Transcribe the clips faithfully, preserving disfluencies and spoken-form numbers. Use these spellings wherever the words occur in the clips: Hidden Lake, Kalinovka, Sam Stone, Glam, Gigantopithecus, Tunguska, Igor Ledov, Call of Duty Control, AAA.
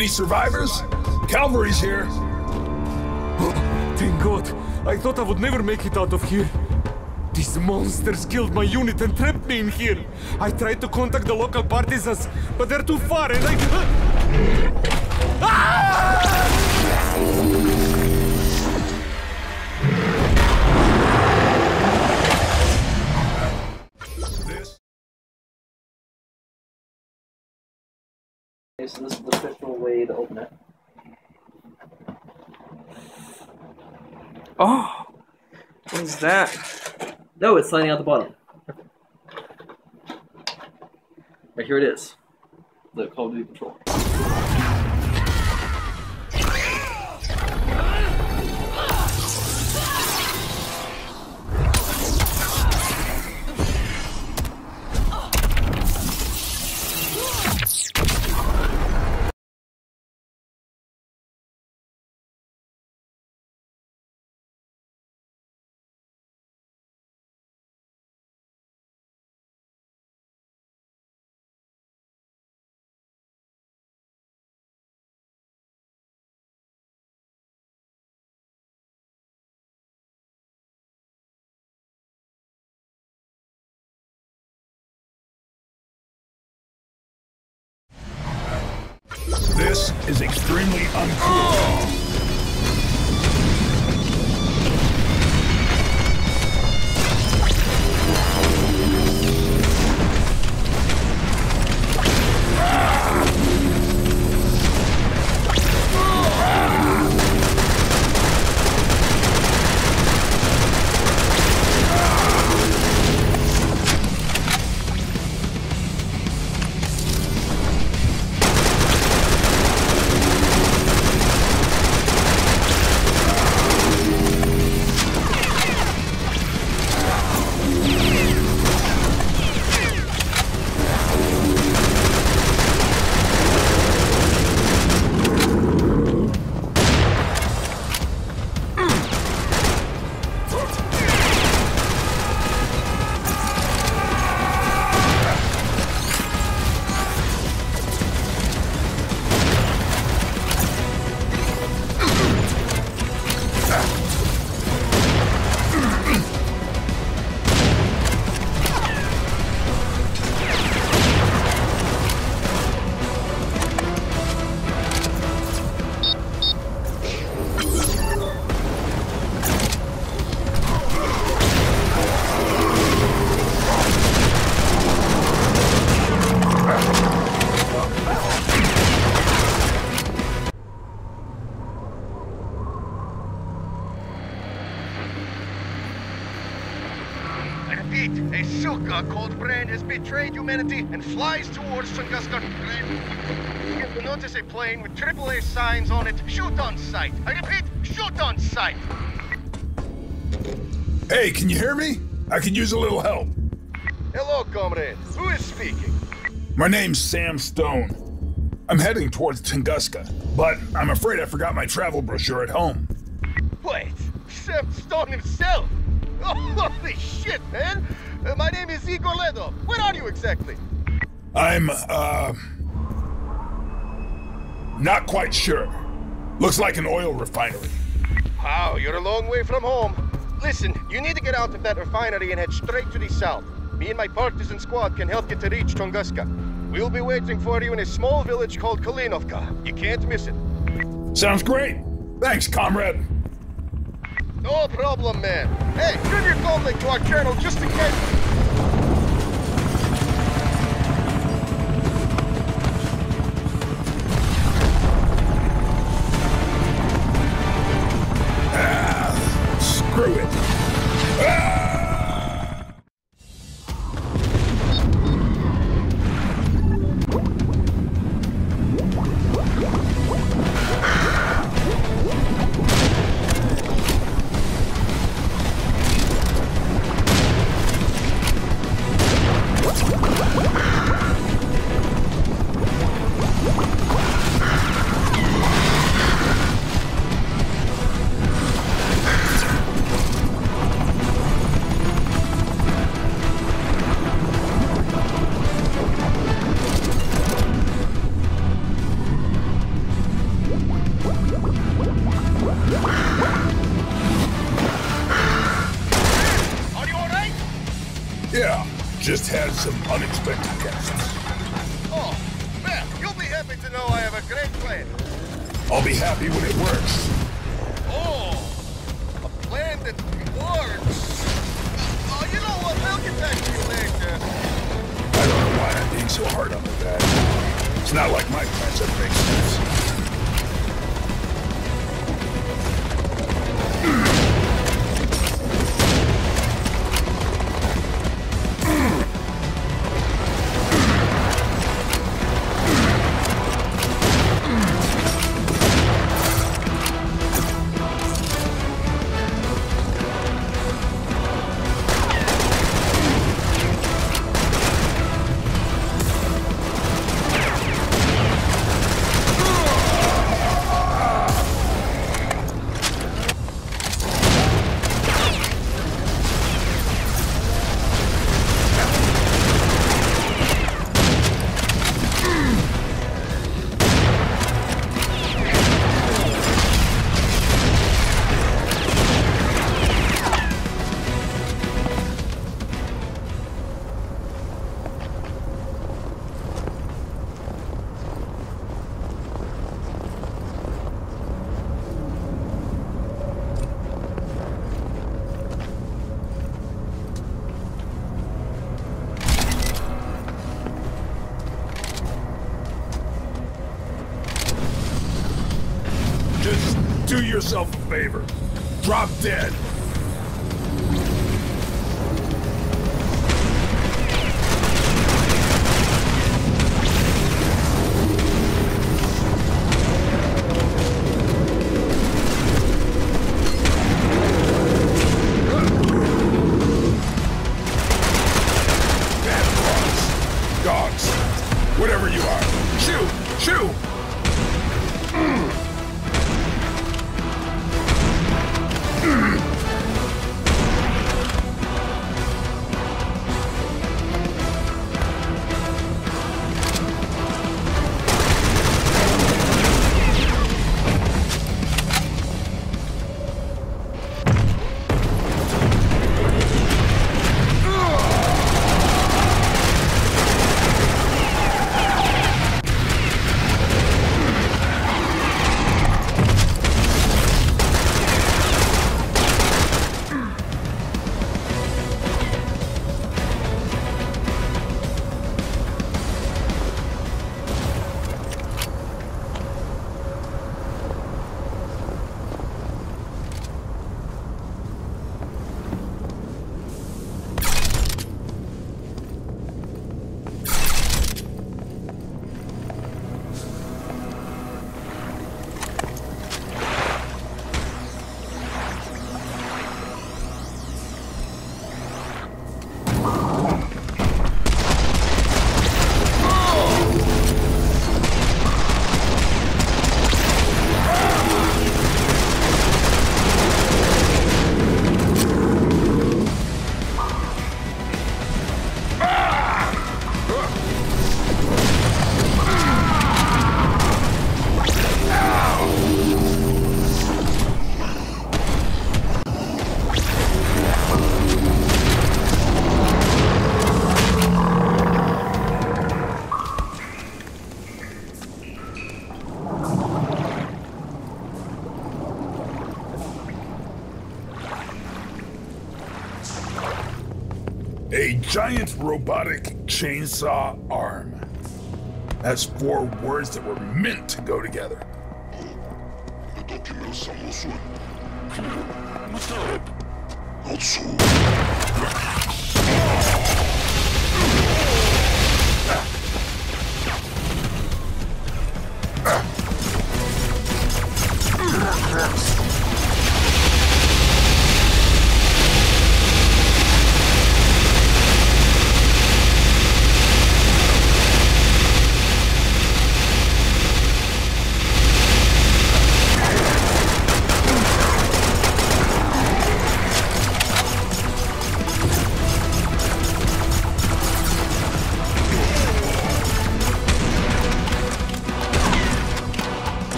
Any survivors? Cavalry's here. Oh, thank God. I thought I would never make it out of here. These monsters killed my unit and trapped me in here. I tried to contact the local partisans, but they're too far and I... Ah! Okay, so this is the official way to open it. Oh! What is that? No, it's sliding out the bottom. Right here it is. The Call of Duty Control. This is extremely uncool. A Shulka called Brand has betrayed humanity and flies towards Tunguska. If you notice a plane with triple A signs on it, shoot on sight. I repeat, shoot on sight. Hey, can you hear me? I could use a little help. Hello, comrade. Who is speaking? My name's Sam Stone. I'm heading towards Tunguska, but I'm afraid I forgot my travel brochure at home. Wait, Sam Stone himself? Oh, holy shit, man! Uh, my name is Igor Ledov. Where are you exactly? I'm, uh... not quite sure. Looks like an oil refinery. Wow, you're a long way from home. Listen, you need to get out of that refinery and head straight to the south. Me and my partisan squad can help you to reach Tunguska. We'll be waiting for you in a small village called Kalinovka. You can't miss it. Sounds great. Thanks, comrade. No problem, man. Hey, turn your phone link to our channel just in case... Just had some unexpected guests. Oh, man, you'll be happy to know I have a great plan. I'll be happy when it works. Oh, a plan that works. Oh, you know what? We'll get back to you later. I don't know why I'm being so hard on the guy. It's not like my plans that make sense. Do yourself a favor. Drop dead. A giant robotic chainsaw arm. That's four words that were meant to go together.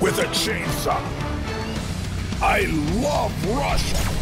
With a chainsaw. I love Russia.